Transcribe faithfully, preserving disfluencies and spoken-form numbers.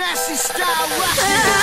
Nasty style rockin'.